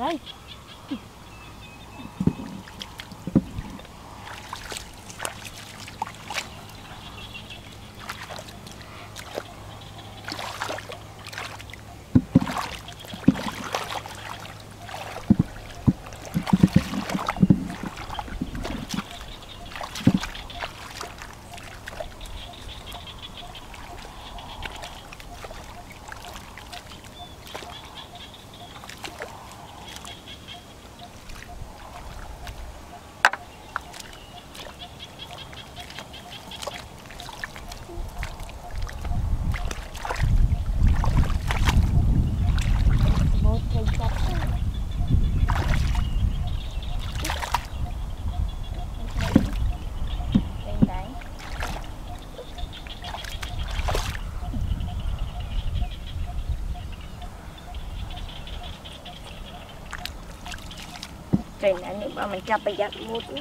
right. Trời nãy nếu mà mình chắp bây giờ mua nữa.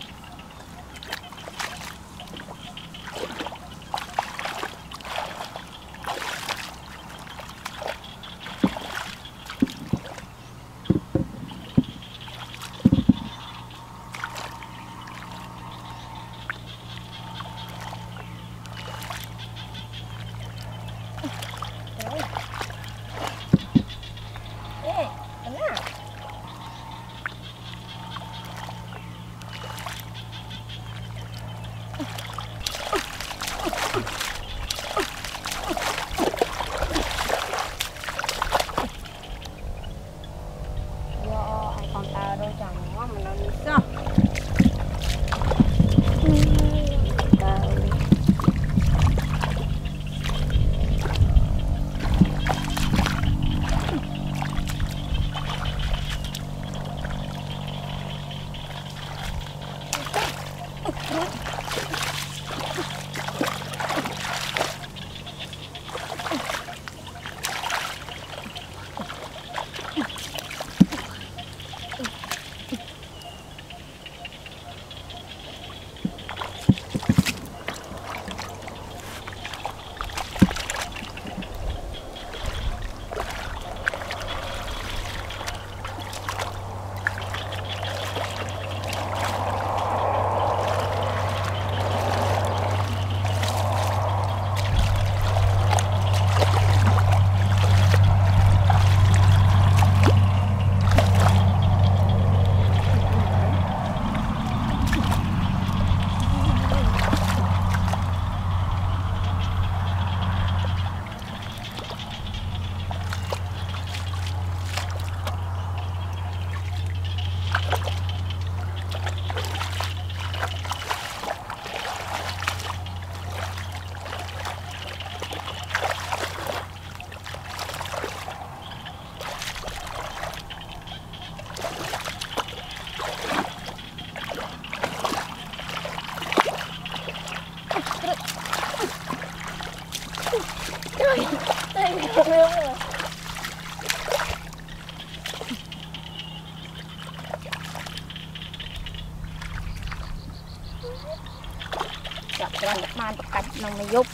Nó mới giúp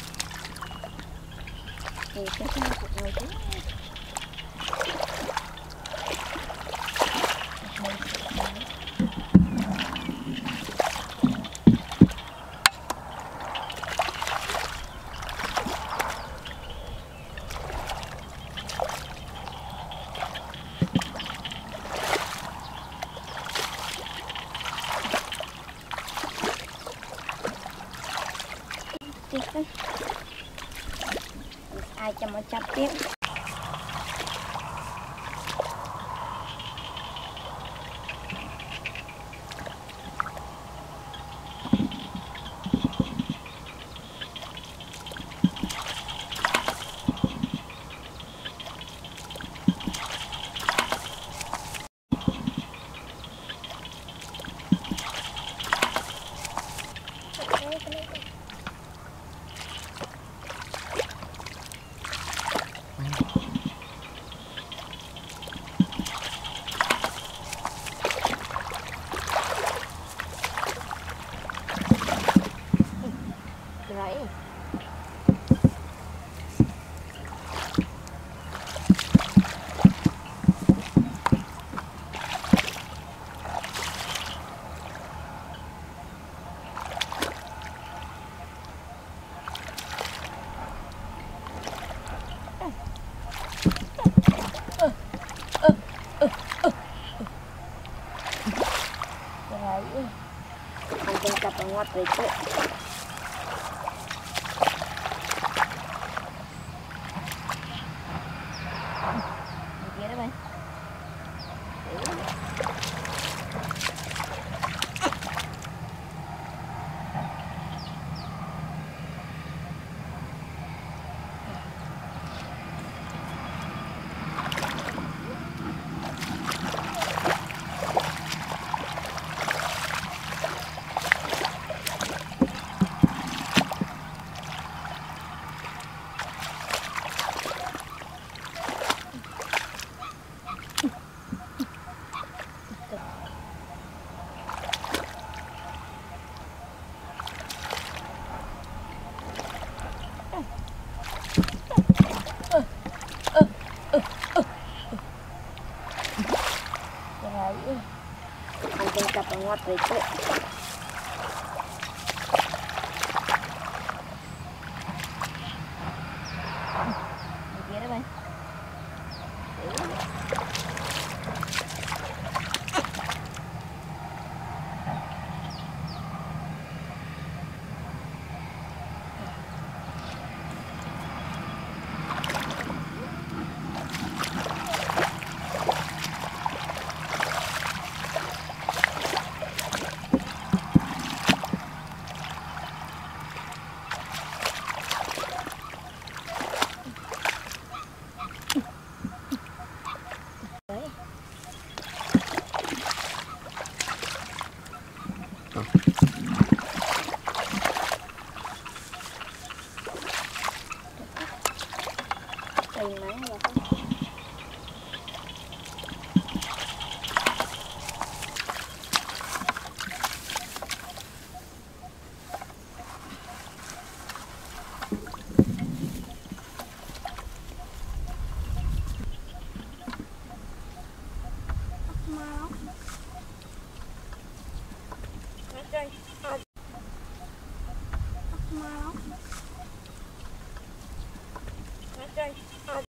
thì cái này cũng người chứ ai cho một chặt tiếp. Hãy subscribe cho kênh Ghiền Mì Gõ để không bỏ lỡ apretó. Apretó.